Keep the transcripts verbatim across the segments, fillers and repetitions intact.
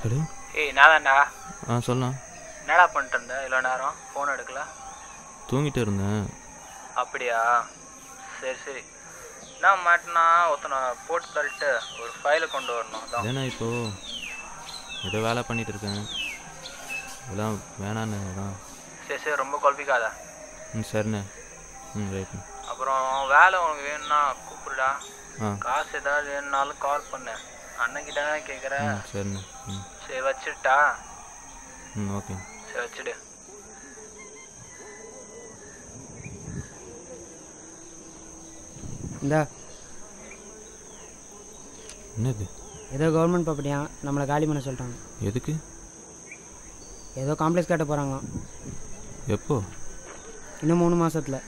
Hello. ஏய் நானா? ஆ சொல்லு. என்னடா பண்ணிட்டு இருந்த இவ்வளோ நேரம்? ஃபோன் எடுக்கல. தூங்கிட்டே இருந்தேன். அப்படியா? சரி சரி. நான் மாட்டினா ஒருத்தனை போட்டு தள்ளிட்டு ஒரு ஃபைலை கொண்டு வரணும். அதான் ஏன்னா இப்போ ஏதோ வேலை பண்ணிட்டு இருக்கேன். இதெல்லாம் வேணான்னு தான். சரி சரி ரொம்ப குழப்பிக்காதா? ம் சரிண்ணே. ம் ரைட். அப்புறம் வேலை உனக்கு வேணும்னா கூப்பிடுடா. காசு ஏதாவது வேணும்னாலும் கால் பண்ணேன். அண்ணன்கிட்ட தான் கேட்குறேன். சரிண்ணே. ம் சரி வச்சுட்டா. ம் ஓகே சரி வச்சுடு. இந்த என்னது ஏதோ கவர்மெண்ட் ப்ராப்பர்ட்டியா நம்மளை காலி பண்ண சொல்லிட்டாங்க. எதுக்கு? ஏதோ காம்ப்ளெக்ஸ் கட்ட போகிறாங்களாம். எப்போ? இன்னும் மூணு மாதத்தில்.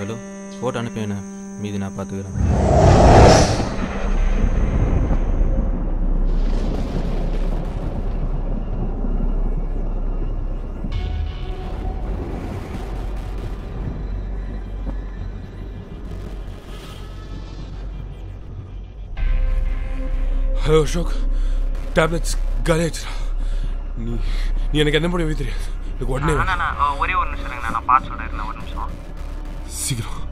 ஹலோ ஃபோட்டோ அனுப்பினேன், மீதி நான் பார்த்துக்கிறேன். ஹலோ அசோக், டேப்லெட்ஸ் காலி ஆயிடுச்சுடா. நீ நீ எனக்கு என்ன பண்ணி தெரியாது. எனக்கு உடனே ஒரே ஒரு நிமிஷம் இல்லைங்கண்ணா, நான் பார்த்து சொல்கிறேன். ஒரு நிமிஷம் சீக்கிரம்.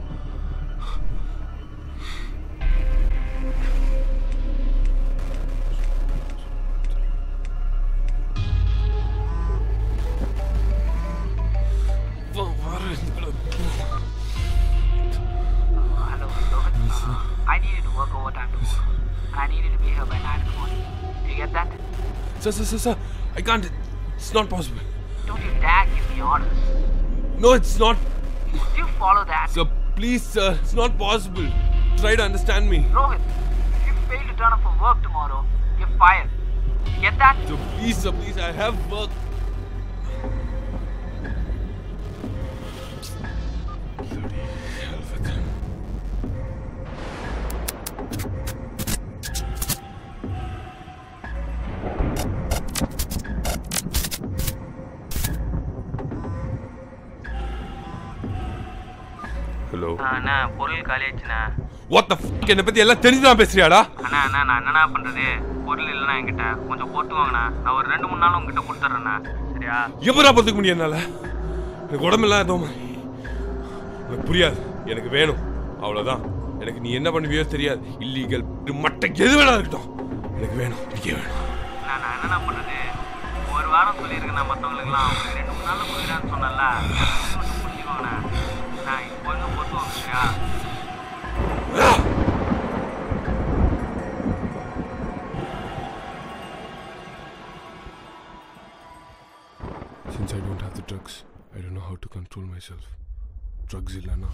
Sir, sir, sir, I can't. It's not possible. Don't you dare give me orders. No, it's not. Do you follow that? Sir, please, sir. It's not possible. Try to understand me. Rohit, if you fail to turn up for work tomorrow, you're fired. Get that? Sir, please, sir, please. I have work. அண்ணா பொருள் காலேஜ்னா what the fuck? என்ன பத்தி எல்லாம் தெரிஞ்சு தான் பேசுறியாடா? அண்ணா அண்ணா நான் என்னடா பண்றது? பொருள் இல்லனா என்கிட்ட கொஞ்சம் போட்டு வாங்கடா. நான் ஒரு ரெண்டு மூணு நாள் உன்கிட்ட கொடுத்துறேன்னா சரியா? எப்பறா போத்துக்கு முடியனால எனக்கு உடம்பு இல்ல. ஏதோ எனக்கு புரியாது. எனக்கு வேணும் அவ்வளவுதான். எனக்கு நீ என்ன பண்ணுவியோ தெரியாது. இல்லீகல் மட்ட எது வேணா இருக்கட்டும், எனக்கு வேணும். எனக்கு வேணும். நான் நான் என்னடா பண்றது? ஒரு வாரம் சொல்லி இருக்கேன் நான் மத்தவங்களுக்கு எல்லாம் ரெண்டு மூணு நாள் போயிரான்னு சொன்னல்ல. புரிஞ்சுவாங்கடா. நான் இப்போ என்ன போத்துவாங்க சரியா? Since I don't have the drugs, I don't know how to control myself. Drugs illana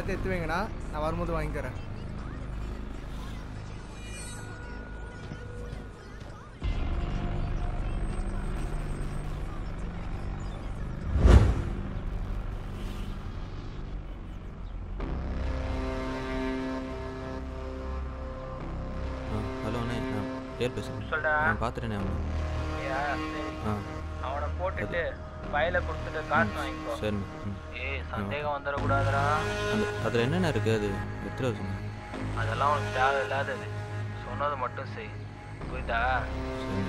ஏதாவது எடுத்து வைங்கண்ணா, நான் வரும்போது வாங்கிக்கிறேன். ஹலோ அண்ணே, நான் பேர் பேசுகிறேன். சொல்டா, நான் பார்த்துட்டேனே அவனை. யா சரி, ஆ அவனை போட்டுட்டு பையில கொடுத்துட்டு காசு வாங்கிக்கோ. சரி. ஏய், சந்தேகம் வந்துடக்கூடாதுடா. அதில் என்னென்ன இருக்குது, அது எத்தனை சொன்னேன்? அதெல்லாம் உனக்கு தேவை இல்லாதது, சொன்னது மட்டும் செய், புரியுதா? சரி,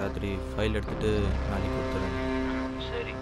ராத்திரி ஃபைல் எடுத்துகிட்டு நாளைக்கு கொடுத்துறேன். சரி.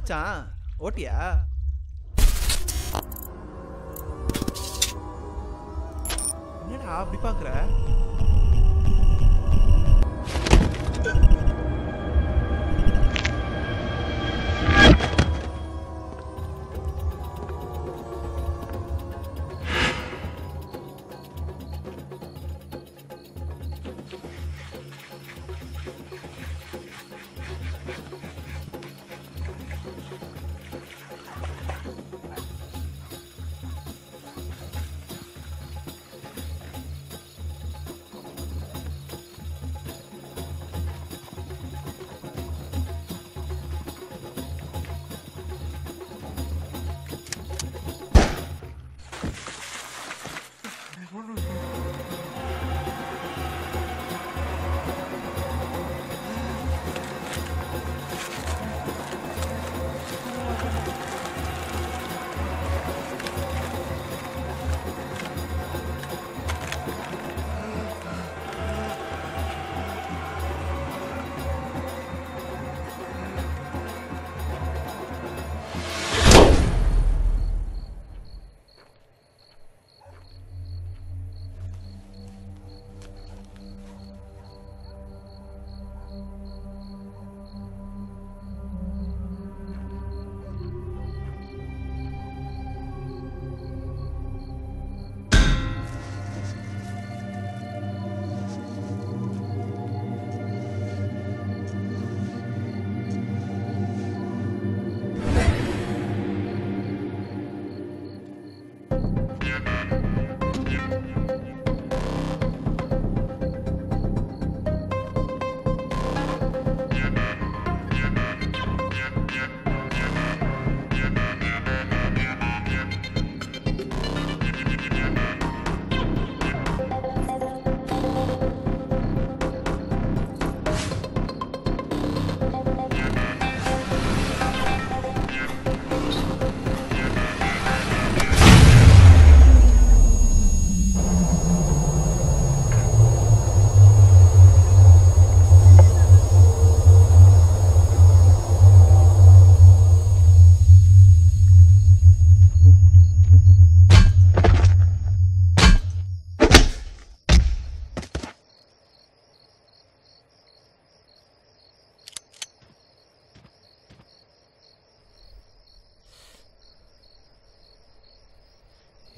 மச்சான் ஓட்டியா? என்னடா அப்படி பாக்குற?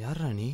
யார் ராணி?